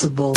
sensible.